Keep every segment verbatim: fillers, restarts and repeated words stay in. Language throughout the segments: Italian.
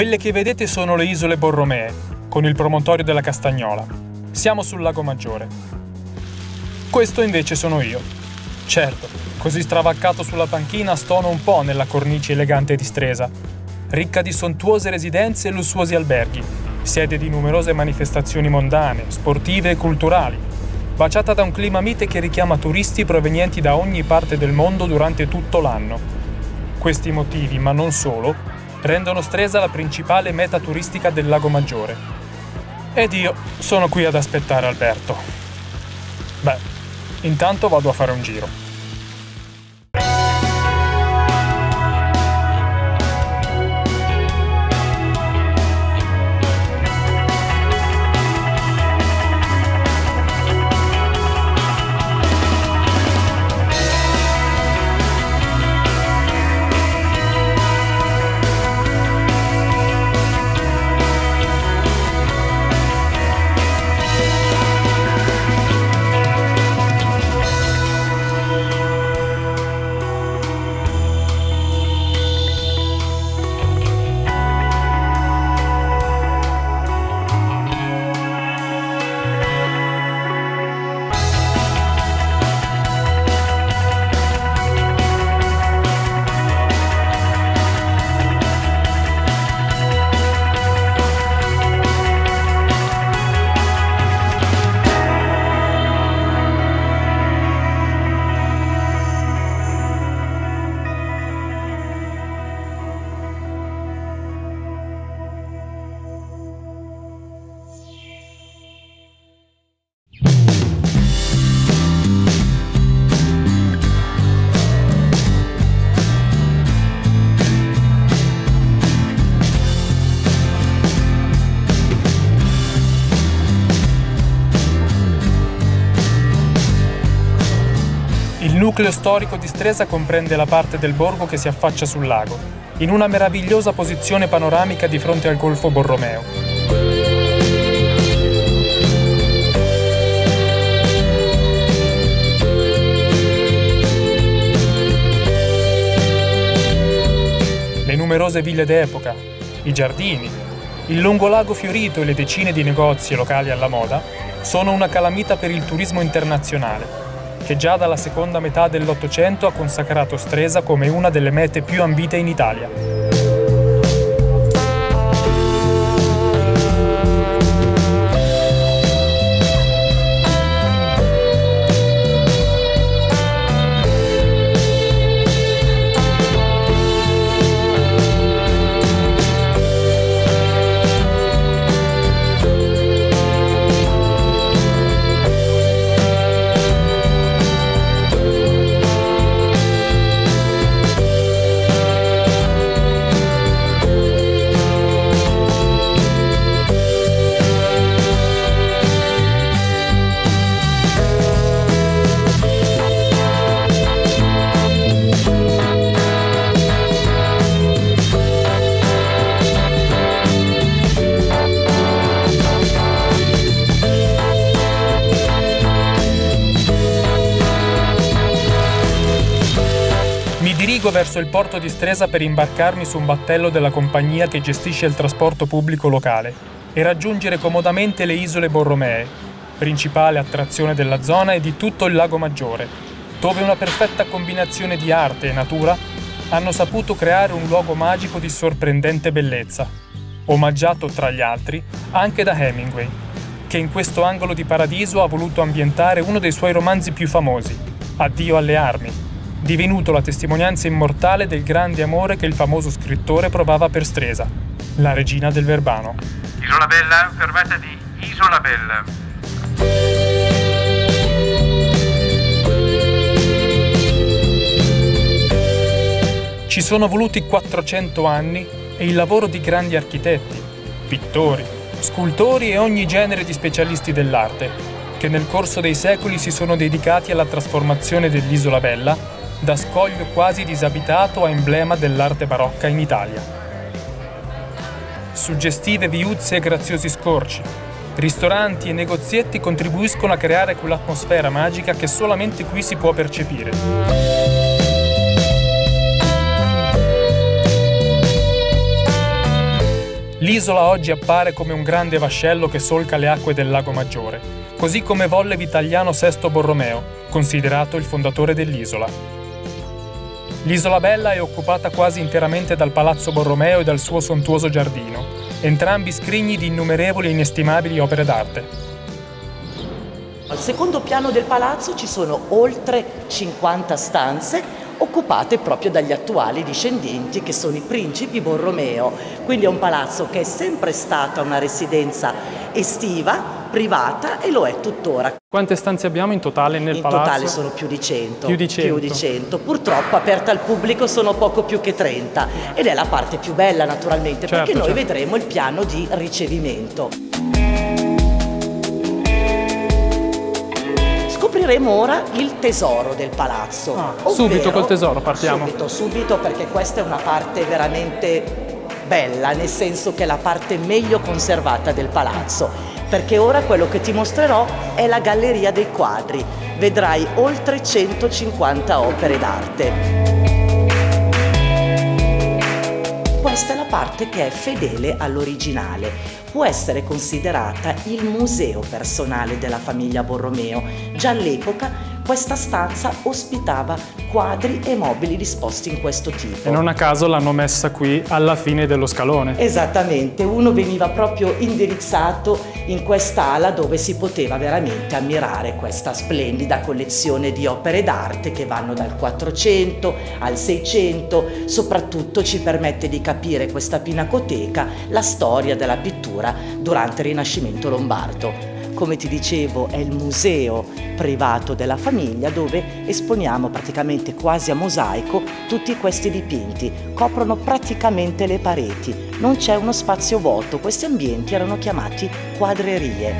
Quelle che vedete sono le isole Borromee, con il promontorio della Castagnola. Siamo sul Lago Maggiore. Questo invece sono io. Certo, così stravaccato sulla panchina stono un po' nella cornice elegante di Stresa, ricca di sontuose residenze e lussuosi alberghi, sede di numerose manifestazioni mondane, sportive e culturali, baciata da un clima mite che richiama turisti provenienti da ogni parte del mondo durante tutto l'anno. Questi motivi, ma non solo, rendono Stresa la principale meta turistica del Lago Maggiore. Ed io sono qui ad aspettare Alberto. Beh, intanto vado a fare un giro. Il nucleo storico di Stresa comprende la parte del borgo che si affaccia sul lago, in una meravigliosa posizione panoramica di fronte al Golfo Borromeo. Le numerose ville d'epoca, i giardini, il lungolago fiorito e le decine di negozi e locali alla moda sono una calamita per il turismo internazionale, che già dalla seconda metà dell'Ottocento ha consacrato Stresa come una delle mete più ambite in Italia. Dirigo verso il porto di Stresa per imbarcarmi su un battello della compagnia che gestisce il trasporto pubblico locale e raggiungere comodamente le isole Borromee, principale attrazione della zona e di tutto il Lago Maggiore, dove una perfetta combinazione di arte e natura hanno saputo creare un luogo magico di sorprendente bellezza, omaggiato tra gli altri anche da Hemingway, che in questo angolo di paradiso ha voluto ambientare uno dei suoi romanzi più famosi, Addio alle armi, divenuto la testimonianza immortale del grande amore che il famoso scrittore provava per Stresa, la regina del Verbano. Isola Bella, fermata di Isola Bella. Ci sono voluti quattrocento anni e il lavoro di grandi architetti, pittori, scultori e ogni genere di specialisti dell'arte, che nel corso dei secoli si sono dedicati alla trasformazione dell'Isola Bella da scoglio quasi disabitato a emblema dell'arte barocca in Italia. Suggestive viuzze e graziosi scorci, ristoranti e negozietti contribuiscono a creare quell'atmosfera magica che solamente qui si può percepire. L'isola oggi appare come un grande vascello che solca le acque del Lago Maggiore, così come volle Vitaliano Sesto Borromeo, considerato il fondatore dell'isola. L'Isola Bella è occupata quasi interamente dal Palazzo Borromeo e dal suo sontuoso giardino, entrambi scrigni di innumerevoli e inestimabili opere d'arte. Al secondo piano del palazzo ci sono oltre cinquanta stanze occupate proprio dagli attuali discendenti che sono i principi Borromeo, quindi è un palazzo che è sempre stata una residenza estiva, privata e lo è tuttora. Quante stanze abbiamo in totale nel in palazzo? In totale sono più di cento. Più di cento. Più di cento. Purtroppo aperte al pubblico sono poco più che trenta ed è la parte più bella naturalmente, certo, perché noi certo. vedremo il piano di ricevimento. Scopriremo ora il tesoro del palazzo. Ah, ovvero, subito col tesoro partiamo. Subito, subito, perché questa è una parte veramente bella, nel senso che è la parte meglio conservata del palazzo, perché ora quello che ti mostrerò è la galleria dei quadri. Vedrai oltre centocinquanta opere d'arte. Questa è la parte che è fedele all'originale. Può essere considerata il museo personale della famiglia Borromeo. Già all'epoca questa stanza ospitava quadri e mobili disposti in questo tipo. E non a caso l'hanno messa qui alla fine dello scalone. Esattamente, uno veniva proprio indirizzato in quest'ala dove si poteva veramente ammirare questa splendida collezione di opere d'arte che vanno dal quattrocento al seicento, soprattutto ci permette di capire questa pinacoteca, la storia della pittura durante il Rinascimento Lombardo. Come ti dicevo, è il museo privato della famiglia dove esponiamo praticamente quasi a mosaico tutti questi dipinti, coprono praticamente le pareti, non c'è uno spazio vuoto, questi ambienti erano chiamati quadrerie.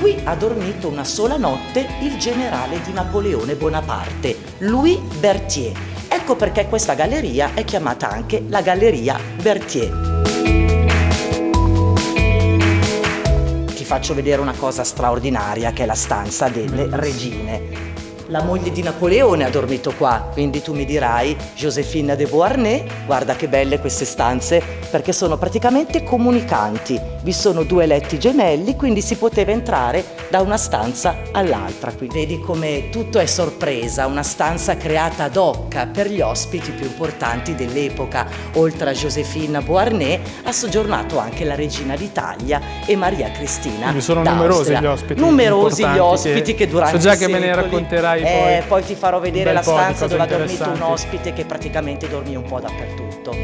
Qui ha dormito una sola notte il generale di Napoleone Bonaparte, Louis Berthier. Ecco perché questa galleria è chiamata anche la Galleria Berthier. Ti faccio vedere una cosa straordinaria che è la stanza delle regine. La moglie di Napoleone ha dormito qua, quindi tu mi dirai, Josefina de Beauharnais, guarda che belle queste stanze, perché sono praticamente comunicanti. Vi sono due letti gemelli, quindi si poteva entrare da una stanza all'altra. Vedi come tutto è sorpresa, una stanza creata ad hoc per gli ospiti più importanti dell'epoca. Oltre a Josefina Beauharnais ha soggiornato anche la regina d'Italia e Maria Cristina. Quindi sono numerosi gli ospiti. Numerosi gli ospiti che, che durante so già che me ne racconterai. Eh, poi, poi ti farò vedere la stanza dove ha dormito un ospite che praticamente dormì un po' dappertutto.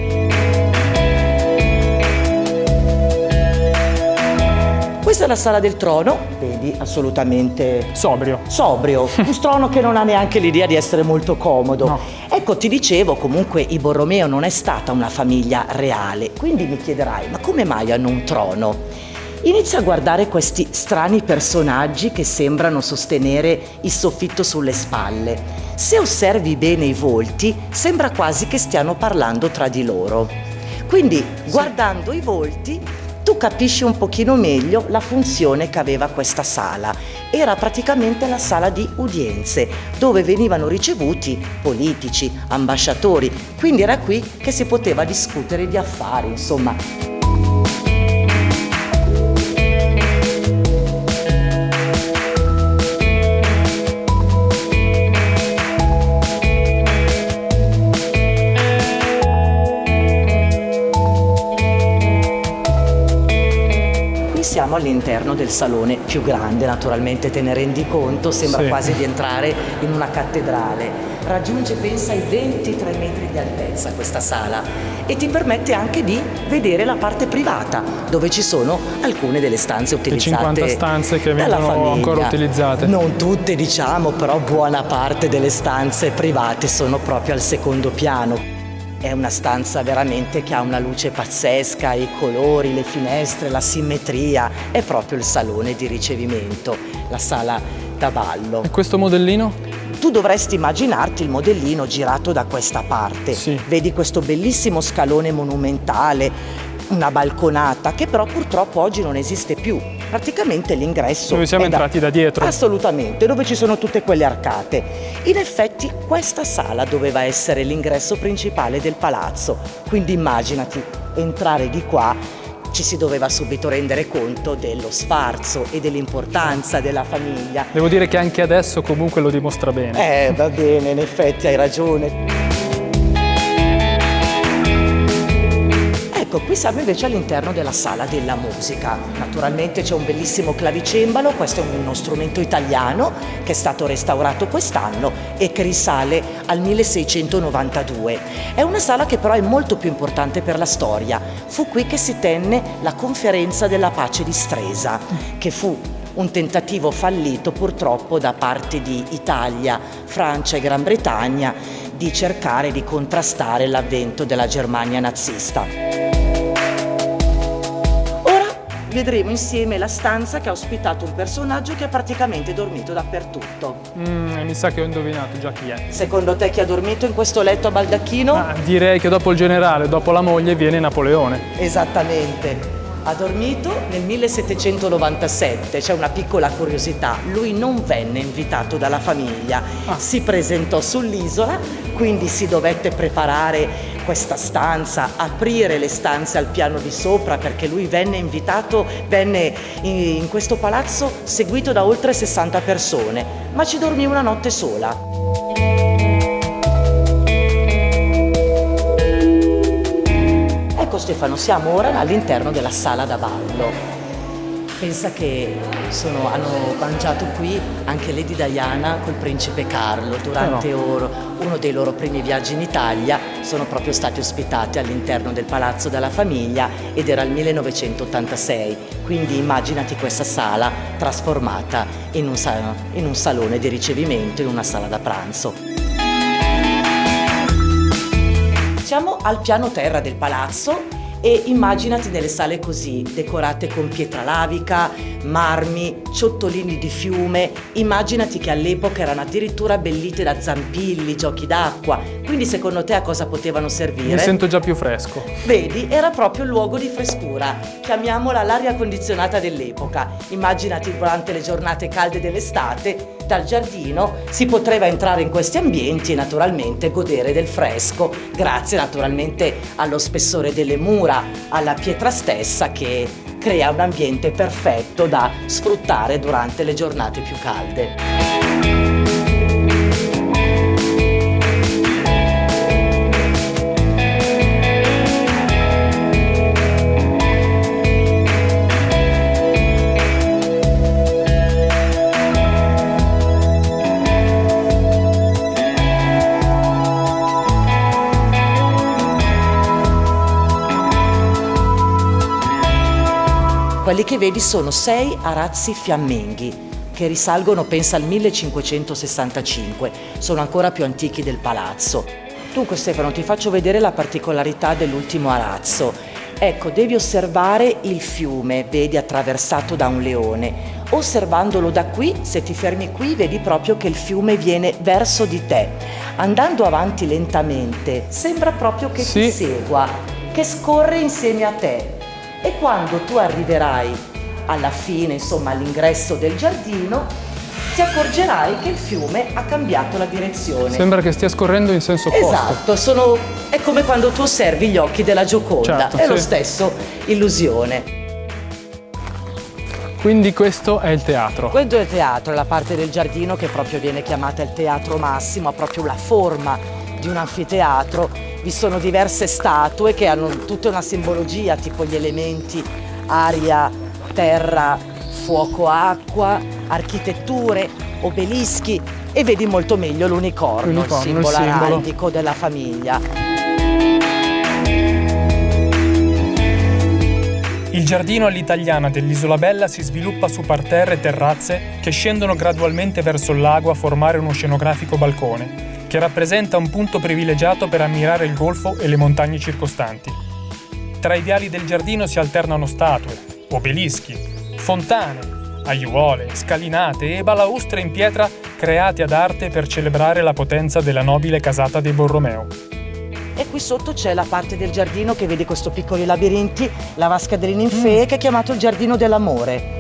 Questa è la sala del trono, vedi, assolutamente sobrio. Sobrio, un trono che non ha neanche l'idea di essere molto comodo. No. Ecco, ti dicevo, comunque i Borromeo non è stata una famiglia reale, quindi mi chiederai, ma come mai hanno un trono? Inizia a guardare questi strani personaggi che sembrano sostenere il soffitto sulle spalle. Se osservi bene i volti, sembra quasi che stiano parlando tra di loro. Quindi, guardando i volti, tu capisci un pochino meglio la funzione che aveva questa sala. Era praticamente la sala di udienze, dove venivano ricevuti politici, ambasciatori. Quindi era qui che si poteva discutere di affari, insomma. Siamo all'interno del salone più grande, naturalmente te ne rendi conto, sembra sì. quasi di entrare in una cattedrale. Raggiunge pensa i ventitré metri di altezza questa sala e ti permette anche di vedere la parte privata dove ci sono alcune delle stanze utilizzate. Le cinquanta stanze che vengono ancora utilizzate. Non tutte diciamo, però buona parte delle stanze private sono proprio al secondo piano. È una stanza veramente che ha una luce pazzesca, i colori, le finestre, la simmetria, è proprio il salone di ricevimento, la sala da ballo. E questo modellino? Tu dovresti immaginarti il modellino girato da questa parte, sì. Vedi questo bellissimo scalone monumentale, una balconata che però purtroppo oggi non esiste più. Praticamente l'ingresso dove siamo entrati da... da dietro. Assolutamente, dove ci sono tutte quelle arcate. In effetti questa sala doveva essere l'ingresso principale del palazzo, quindi immaginati, entrare di qua ci si doveva subito rendere conto dello sfarzo e dell'importanza della famiglia. Devo dire che anche adesso comunque lo dimostra bene. Eh, va bene, in effetti hai ragione. Ecco, qui siamo invece all'interno della sala della musica. Naturalmente c'è un bellissimo clavicembalo, questo è uno strumento italiano che è stato restaurato quest'anno e che risale al milleseicentonovantadue. È una sala che però è molto più importante per la storia. Fu qui che si tenne la Conferenza della Pace di Stresa, che fu un tentativo fallito purtroppo da parte di Italia, Francia e Gran Bretagna di cercare di contrastare l'avvento della Germania nazista. Vedremo insieme la stanza che ha ospitato un personaggio che ha praticamente dormito dappertutto. Mm, mi sa che ho indovinato già chi è. Secondo te chi ha dormito in questo letto a baldacchino? Ah, direi che dopo il generale, dopo la moglie, viene Napoleone. Esattamente. Ha dormito nel millesettecentonovantasette, c'è una piccola curiosità, lui non venne invitato dalla famiglia, ah. si presentò sull'isola, quindi si dovette preparare questa stanza, aprire le stanze al piano di sopra perché lui venne invitato, venne in questo palazzo seguito da oltre sessanta persone, ma ci dormì una notte sola. Ecco Stefano, siamo ora all'interno della sala da ballo. Pensa che sono, hanno mangiato qui anche Lady Diana col Principe Carlo. Durante no. oro, uno dei loro primi viaggi in Italia sono proprio stati ospitati all'interno del palazzo della famiglia ed era il millenovecentottantasei. Quindi immaginati questa sala trasformata in un, sal in un salone di ricevimento, in una sala da pranzo. Siamo al piano terra del palazzo e immaginati delle sale così, decorate con pietra lavica, marmi, ciottolini di fiume, immaginati che all'epoca erano addirittura abbellite da zampilli, giochi d'acqua, quindi secondo te a cosa potevano servire? Mi sento già più fresco. Vedi, era proprio il luogo di frescura, chiamiamola l'aria condizionata dell'epoca, immaginati durante le giornate calde dell'estate. Dal giardino si poteva entrare in questi ambienti e naturalmente godere del fresco, grazie naturalmente allo spessore delle mura, alla pietra stessa che crea un ambiente perfetto da sfruttare durante le giornate più calde. Quelli che vedi sono sei arazzi fiamminghi che risalgono pensa al millecinquecentosessantacinque, sono ancora più antichi del palazzo. Dunque Stefano, ti faccio vedere la particolarità dell'ultimo arazzo. Ecco, devi osservare il fiume, vedi attraversato da un leone. Osservandolo da qui, se ti fermi qui, vedi proprio che il fiume viene verso di te. Andando avanti lentamente, sembra proprio che sì. ti segua, che scorre insieme a te. E quando tu arriverai alla fine, insomma all'ingresso del giardino, ti accorgerai che il fiume ha cambiato la direzione. Sembra che stia scorrendo in senso opposto. Esatto, sono... è come quando tu osservi gli occhi della Gioconda, certo, è sì. lo stesso illusione. Quindi questo è il teatro. Questo è il teatro, è la parte del giardino che proprio viene chiamata il teatro massimo, ha proprio la forma di un anfiteatro. Vi sono diverse statue che hanno tutta una simbologia, tipo gli elementi aria, terra, fuoco, acqua, architetture, obelischi e vedi molto meglio l'unicorno, il, il simbolo araldico della famiglia. Il giardino all'italiana dell'Isola Bella si sviluppa su parterre e terrazze che scendono gradualmente verso il lago a formare uno scenografico balcone, che rappresenta un punto privilegiato per ammirare il golfo e le montagne circostanti. Tra i viali del giardino si alternano statue, obelischi, fontane, aiuole, scalinate e balaustre in pietra create ad arte per celebrare la potenza della nobile casata dei Borromeo. e qui sotto c'è la parte del giardino che vede questi piccoli labirinti, la vasca delle ninfee, mm. che è chiamato il giardino dell'amore.